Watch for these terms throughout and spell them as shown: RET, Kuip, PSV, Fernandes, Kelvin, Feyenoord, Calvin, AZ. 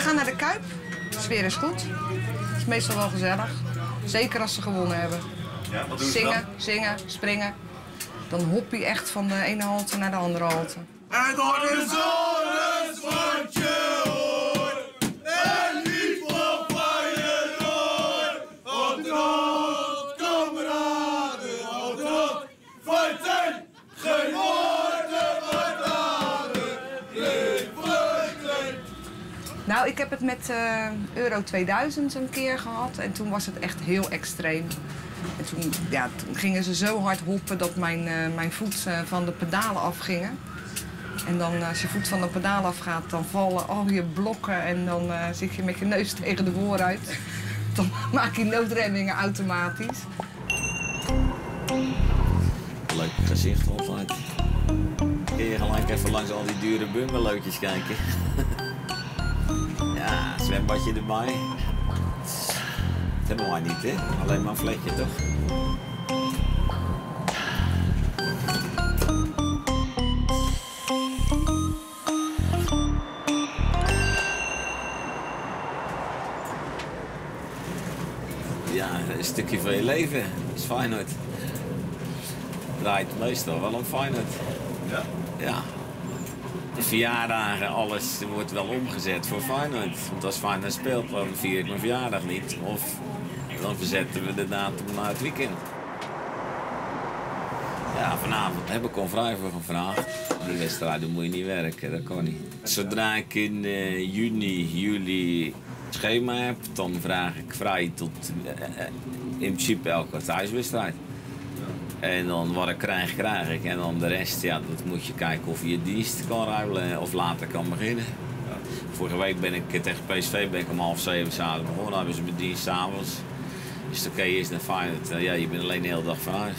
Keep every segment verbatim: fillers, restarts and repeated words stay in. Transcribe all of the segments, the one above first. Wij gaan naar de Kuip. De sfeer is goed. Het is meestal wel gezellig. Zeker als ze gewonnen hebben. Ja, wat doen ze dan? Zingen, zingen, springen. Dan hop je echt van de ene halte naar de andere halte. En dan is alles wat je hoort. En niet van Feyenoord. Houd rond, kameraden, houd rond. Feyenoord, geen woorden, kameraden. Nee, Feyenoord. Nou, ik heb het met uh, Euro tweeduizend een keer gehad. En toen was het echt heel extreem. En toen, ja, toen gingen ze zo hard hoppen dat mijn, uh, mijn voet uh, van de pedalen afgingen. En dan, als je voet van de pedaal afgaat, dan vallen al je blokken en dan uh, zit je met je neus tegen de vooruit. Dan maak je noodremmingen automatisch. Leuk gezicht altijd. Kun je gelijk even langs al die dure bungalows kijken. Ja, zwembadje erbij. Dat hebben wij niet, hè? Alleen maar een vlekje, toch? Een stukje van je leven is Feyenoord. Draait meestal wel om Feyenoord. Ja? Ja. De verjaardagen, alles wordt wel omgezet voor Feyenoord. Want als Feyenoord speelt, dan vier ik mijn verjaardag niet. Of dan verzetten we de datum naar het weekend. Ja, vanavond heb ik al vrij voor gevraagd. Die wedstrijden moet je niet werken, dat kan niet. Zodra ik in uh, juni, juli schema heb, dan vraag ik vrij tot eh, in principe elke thuiswedstrijd. Ja. En dan wat ik krijg, krijg ik. En dan de rest, ja, dat moet je kijken of je dienst kan ruilen of later kan beginnen. Ja. Vorige week ben ik tegen P S V ben ik om half zeven s'avonds begonnen. Dan hebben ze mijn dienst s'avonds. Dus dan kun je eerst naar Feyenoord. Ja, je bent alleen de hele dag van huis.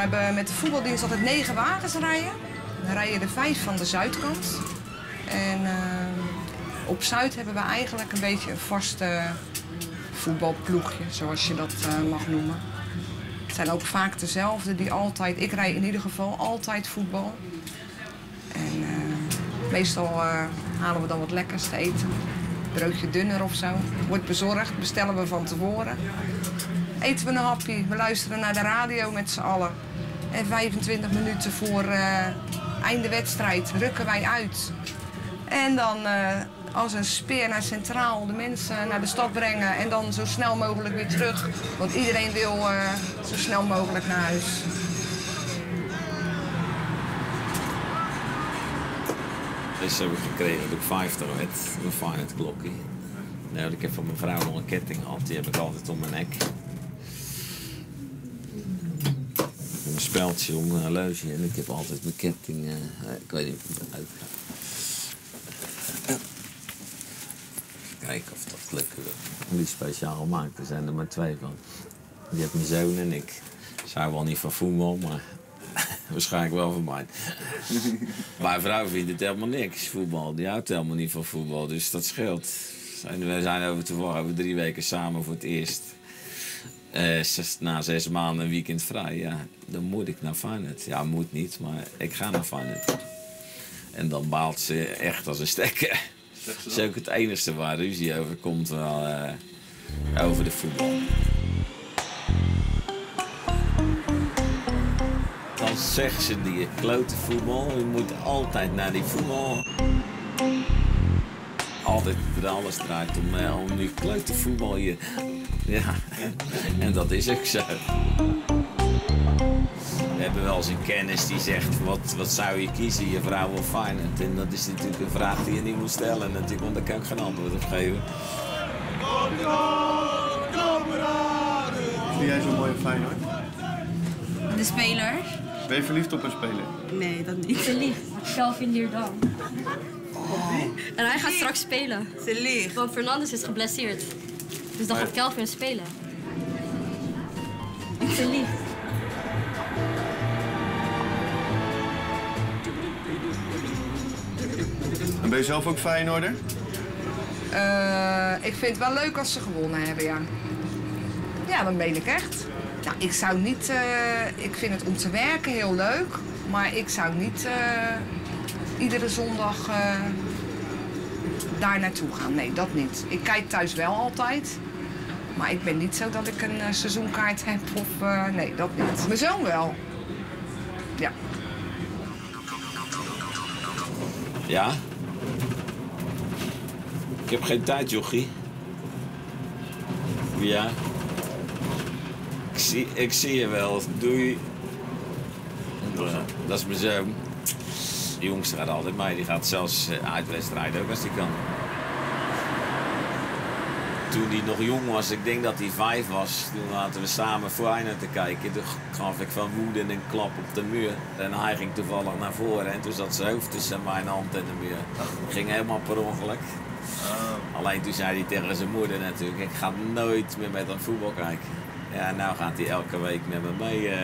We hebben met de voetbaldienst altijd negen wagens rijden. Dan rijden er vijf van de zuidkant. En uh, op Zuid hebben we eigenlijk een beetje een vaste voetbalploegje, zoals je dat uh, mag noemen. Het zijn ook vaak dezelfde die altijd, ik rij in ieder geval altijd voetbal. En uh, meestal uh, halen we dan wat lekkers te eten. Broodje dunner of zo. Wordt bezorgd, bestellen we van tevoren. Eten we een hapje, we luisteren naar de radio met z'n allen. En vijfentwintig minuten voor uh, einde wedstrijd rukken wij uit. En dan uh, als een speer naar Centraal de mensen naar de stad brengen. En dan zo snel mogelijk weer terug. Want iedereen wil uh, zo snel mogelijk naar huis. Dus heb ik gekregen dat ik vijftig werd, mijn Feyenoord klokje. Nou, ik heb van mijn vrouw nog een ketting gehad, die heb ik altijd om mijn nek. Een speldje om een horloge en ik heb altijd mijn ketting. Uh, ik weet niet of het uitgaat. Ja. Kijken of dat lukt. Die speciaal gemaakt, er zijn er maar twee van. Die heeft mijn zoon en ik. Ze houden wel niet van voetbal, maar waarschijnlijk wel van mij. Mijn vrouw vindt het helemaal niks, voetbal. Die houdt helemaal niet van voetbal, dus dat scheelt. We zijn over toevallig over drie weken samen voor het eerst. Uh, zes, na zes maanden een weekend vrij, ja, dan moet ik naar Feyenoord. Ja, moet niet, maar ik ga naar Feyenoord. En dan baalt ze echt als een stekker. Dat is ook het enigste waar ruzie over komt, wel uh, over de voetbal. Dan zegt ze die klote voetbal, je moet altijd naar die voetbal. Altijd, alles draait om, uh, om die klote voetbal hier. Ja, en dat is ook zo. We hebben wel eens een kennis die zegt, wat, wat zou je kiezen, je vrouw of Feyenoord? En dat is natuurlijk een vraag die je niet moet stellen, natuurlijk, want daar kan ik geen antwoord op geven. Wat vind jij zo mooi op Feyenoord? De speler. Ben je verliefd op een speler? Nee, dat niet. Verliefd. Calvin hier dan. Oh. En hij gaat straks spelen. Ze liegt. Want Fernandes is geblesseerd. Dus dan gaat Kelvin spelen. Ik ben lief. En ben je zelf ook Feyenoorder? Uh, ik vind het wel leuk als ze gewonnen hebben, ja. Ja, dat meen ik echt. Nou, ik zou niet... Uh, ik vind het om te werken heel leuk, maar ik zou niet uh, iedere zondag uh, daar naartoe gaan. Nee, dat niet. Ik kijk thuis wel altijd. Maar ik ben niet zo dat ik een uh, seizoenkaart heb of... Uh, nee, dat niet. Mijn zoon wel. Ja. Ja? Ik heb geen tijd, jochie. Ja. Ik zie, ik zie je wel. Doei. Dat is mijn zoon. Die jongste gaat altijd mee. Die gaat zelfs uitwedstrijden ook als die kan. Toen hij nog jong was, ik denk dat hij vijf was, toen zaten we samen Feyenoord te kijken. Toen gaf ik van woede een klap op de muur. En hij ging toevallig naar voren en toen zat zijn hoofd tussen mijn hand en de muur. Dat ging helemaal per ongeluk. Oh. Alleen toen zei hij tegen zijn moeder natuurlijk, ik ga nooit meer met hem voetbal kijken. Ja, nou gaat hij elke week met me mee. Uh,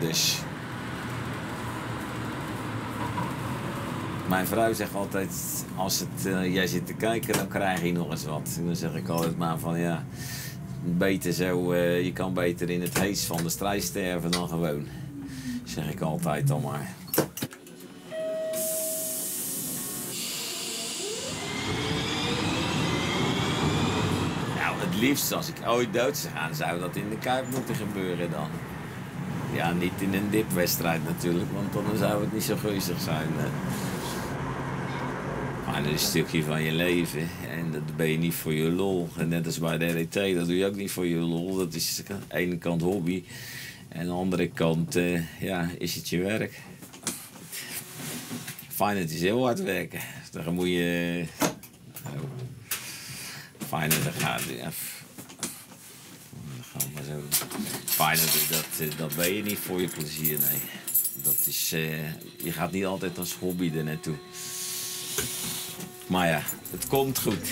dus. Mijn vrouw zegt altijd, als het, uh, jij zit te kijken, dan krijg je nog eens wat. En dan zeg ik altijd maar van, ja, beter zo, uh, je kan beter in het hees van de strijd sterven dan gewoon. Zeg ik altijd al maar. Nou, het liefst als ik ooit dood zou gaan, zou dat in de Kuip moeten gebeuren dan. Ja, niet in een dipwedstrijd natuurlijk, want dan zou het niet zo gunstig zijn. Maar dat is een stukje van je leven en dat ben je niet voor je lol. En net als bij de R E T, dat doe je ook niet voor je lol. Dat is aan de ene kant hobby en aan de andere kant uh, ja, is het je werk. Feyenoord is heel hard werken. Dan moet je... Oh. Feyenoord, dan gaat ja. Maar zo. Feyenoord, dat, dat ben je niet voor je plezier, nee. Dat is, uh, je gaat niet altijd als hobby er naartoe. Maar ja, het komt goed.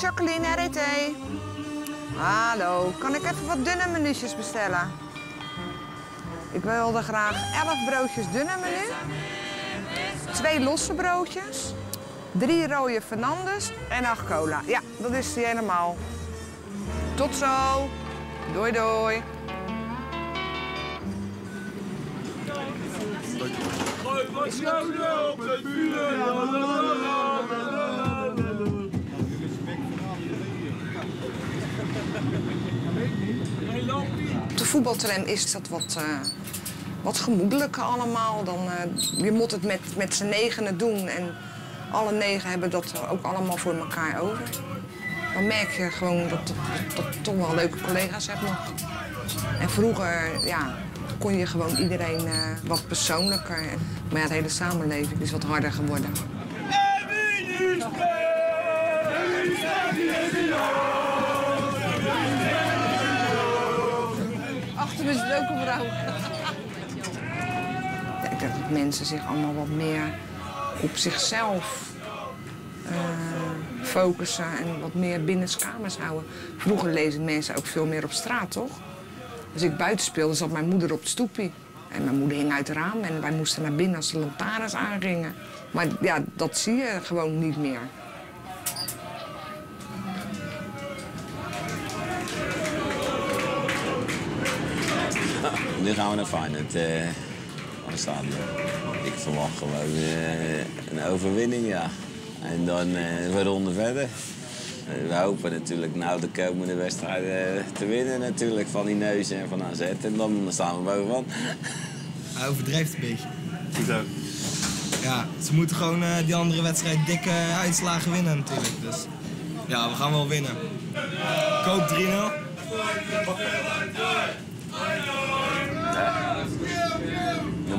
Jacqueline, R E T. Hallo, kan ik even wat dunne menu's bestellen? Ik wilde graag elf broodjes dunne menu, twee losse broodjes, drie rode Fernandes en acht cola. Ja, dat is die helemaal. Tot zo. Doei, doei. Op de voetbaltram is dat wat, uh, wat gemoedelijker allemaal. Dan, uh, je moet het met, met z'n negenen doen en alle negen hebben dat ook allemaal voor elkaar over. Dan merk je gewoon dat je toch wel leuke collega's hebt nog. En vroeger ja, kon je gewoon iedereen uh, wat persoonlijker. Maar ja, de hele samenleving is wat harder geworden. Achter me zit ook een vrouw. Ja, ik denk dat mensen zich allemaal wat meer op zichzelf uh, focussen en wat meer binnenskamers houden. Vroeger lezen mensen ook veel meer op straat, toch? Als ik buiten speelde, zat mijn moeder op het stoepje. En mijn moeder hing uit het raam en wij moesten naar binnen als de lantaarns aangingen. Maar ja, dat zie je gewoon niet meer. Nu gaan we naar Feyenoord, eh, aan het stadion. Ik verwacht gewoon eh, een overwinning, ja. En dan eh, een ronde verder. We hopen natuurlijk nou de komende wedstrijden te winnen natuurlijk, van die neus en van A Z. En dan staan we bovenaan. Hij overdrijft een beetje. Goed ook. Ja, ze moeten gewoon eh, die andere wedstrijd dikke uitslagen winnen natuurlijk. Dus ja, we gaan wel winnen. Koop drie nul.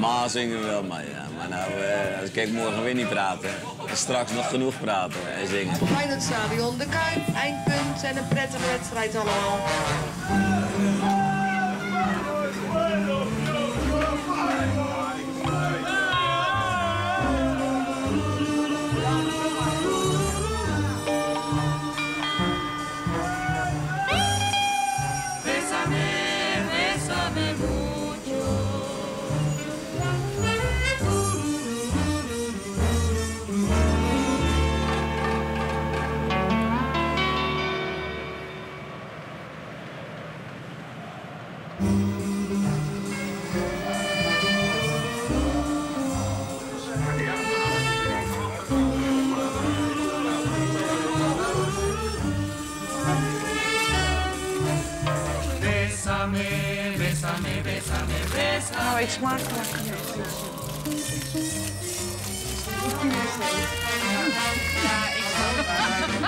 Normaal zingen we wel, maar, ja, maar nou, eh, als ik morgen weer niet praten. En straks nog genoeg praten en zingen. Feyenoordstadion, de Kuip, eindpunt en een prettige wedstrijd allemaal. Oh, ik smaak het. Ja, ik smaak het.